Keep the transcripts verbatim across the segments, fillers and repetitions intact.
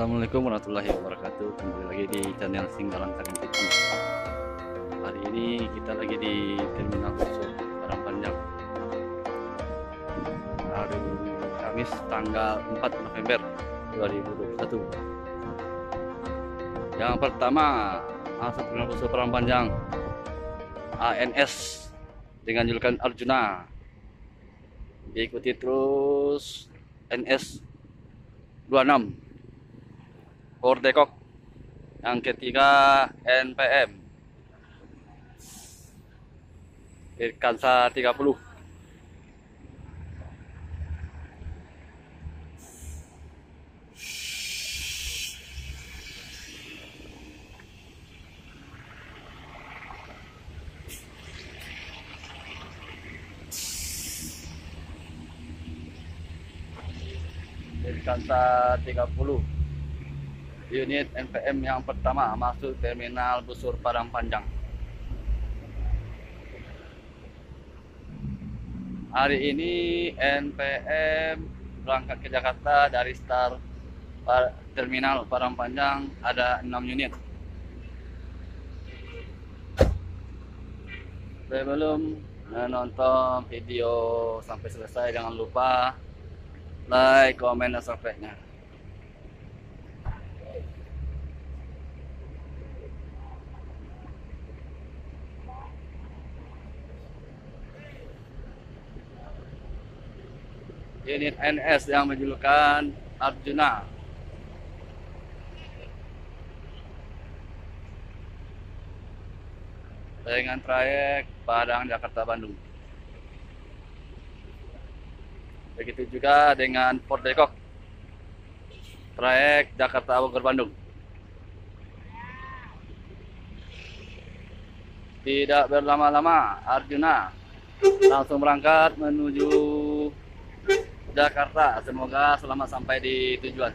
Assalamualaikum warahmatullahi wabarakatuh. Kembali lagi di channel Singgalang Kariang T V. Hari ini kita lagi di Terminal Bus Padang Panjang. Hari Kamis tanggal empat November dua ribu dua puluh satu. Yang pertama, masuk Terminal Bus Padang Panjang A N S dengan julukan Arjuna. Diikuti terus N S dua puluh enam Ordekok, yang ketiga N P M Irkansa tiga puluh. Irkansa tiga puluh unit N P M yang pertama masuk Terminal Bus Padang Panjang. Hari ini N P M berangkat ke Jakarta dari start Terminal Padang Panjang ada enam unit. Sebelum menonton video sampai selesai, jangan lupa like, komen, dan subscribe-nya. Unit N S yang menjulukan Arjuna. Dengan trayek Padang Jakarta Bandung. Begitu juga dengan Ordekok, trayek Jakarta Bogor Bandung. Tidak berlama-lama Arjuna langsung berangkat menuju Jakarta. Semoga selamat sampai di tujuan.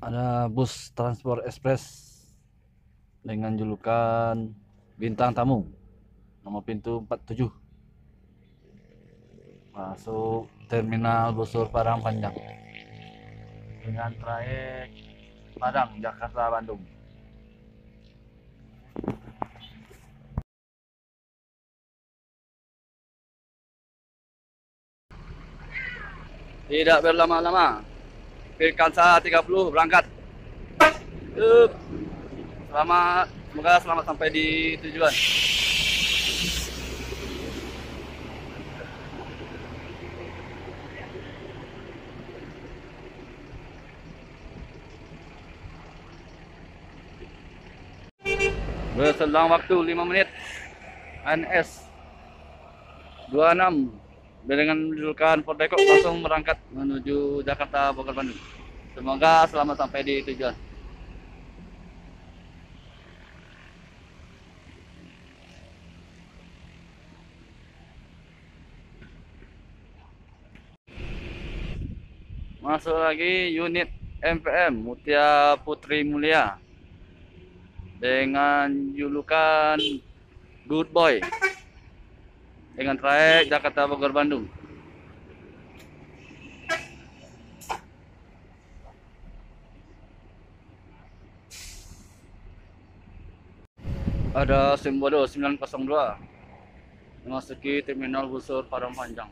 Ada bus transport ekspres dengan julukan Bintang Tamu. Nomor pintu empat puluh tujuh. Masuk Terminal Bus Padang Panjang dengan trayek Padang Jakarta Bandung. Tidak berlama-lama Pirkansa tiga puluh berangkat. Selamat, semoga selamat sampai di tujuan. Berselang waktu lima menit, N S dua puluh enam dengan menunjukkan Poldeko langsung berangkat menuju Jakarta Bogor Bandung. Semoga selamat sampai di tujuan. Masuk lagi unit M P M Mutia Putri Mulia dengan julukan Good Boy dengan trayek Jakarta Bogor Bandung. Ada SEMBODO sembilan nol dua memasuki Terminal Bus Padang Panjang.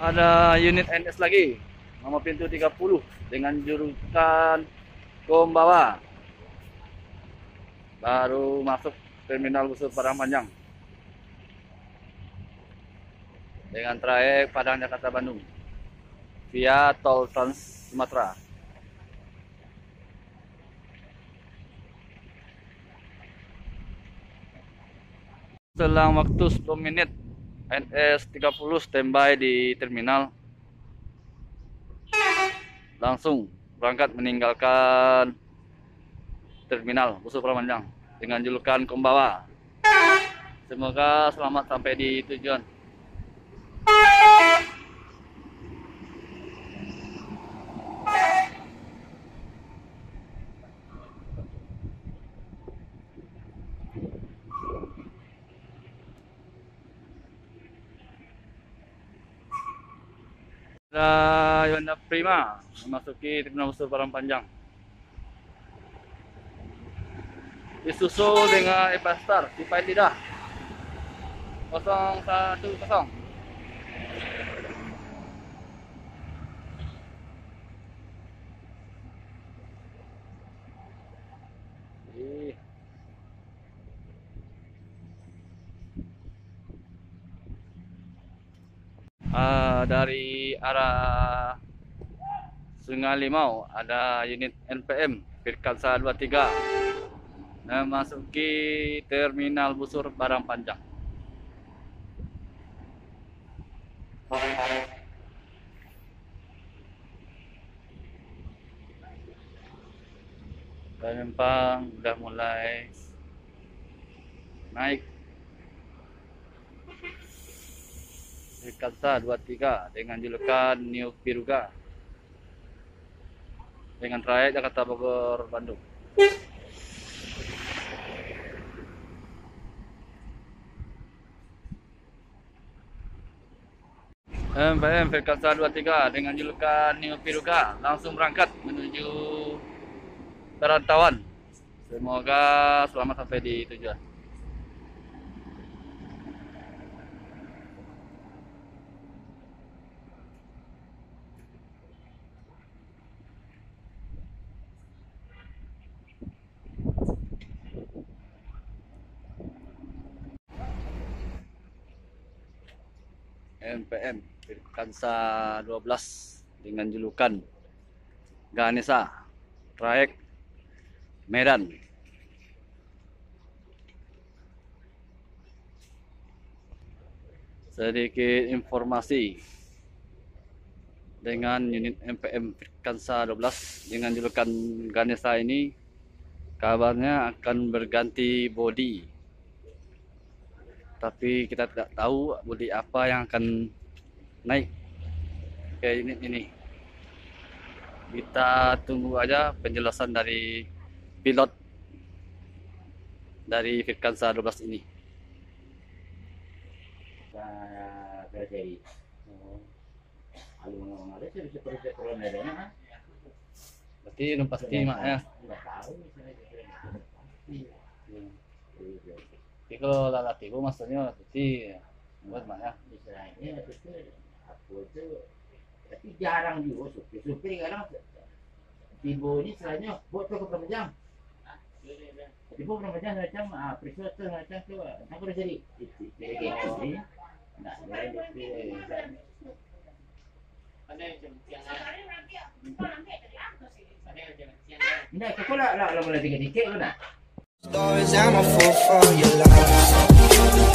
Ada unit N S lagi, nomor pintu tiga puluh dengan julukan Kumbawa. Baru masuk Terminal Bus Padang Panjang dengan trayek Padang Jakarta Bandung via Tol Trans Sumatera. Selang waktu sepuluh menit N S tiga puluh standby di terminal, langsung berangkat meninggalkan Terminal Bus Padang Panjang dengan julukan Kumbawa. Semoga selamat sampai di tujuan. Ada Yoanda Prima memasuki Terminal Bus Padang Panjang. Disusul dengan EPASTAR, tipai lidah nol satu nol. Uh, dari arah Sungai Limau ada unit N P M Pirkansa dua puluh tiga memasuki Terminal Bus Padang Panjang. Penumpang sudah mulai naik Pirkansa dua puluh tiga dengan julukan New Piruga dengan trayek Jakarta Bogor Bandung. M P M Pirkansa dua puluh tiga dengan julukan New Piruga langsung berangkat menuju perantauan. Semoga selamat sampai di tujuan. M P M Pirkansa dua belas dengan julukan Ganesha, trayek Medan. Sedikit informasi dengan unit M P M Pirkansa dua belas dengan julukan Ganesha ini, kabarnya akan berganti bodi. Tapi kita tidak tahu bodi apa yang akan naik ke unit ini. Kita tunggu aja penjelasan dari pilot dari Pirkansa dua belas ini. Berarti belum pasti maknya. Jadi kalau lalati itu maksudnya lalati buat mak ya. Istilahnya aku itu tapi jarang juga supir supir kadang tibo ini istilahnya buat tu berapa jam? Tibo berapa jam? Macam ah peristiwa tu macam tu aku dah jadi. Nah, ada macam yang ada. Nah, kau lah lah boleh tiga tiga mana? Stories I'm a fool for your love.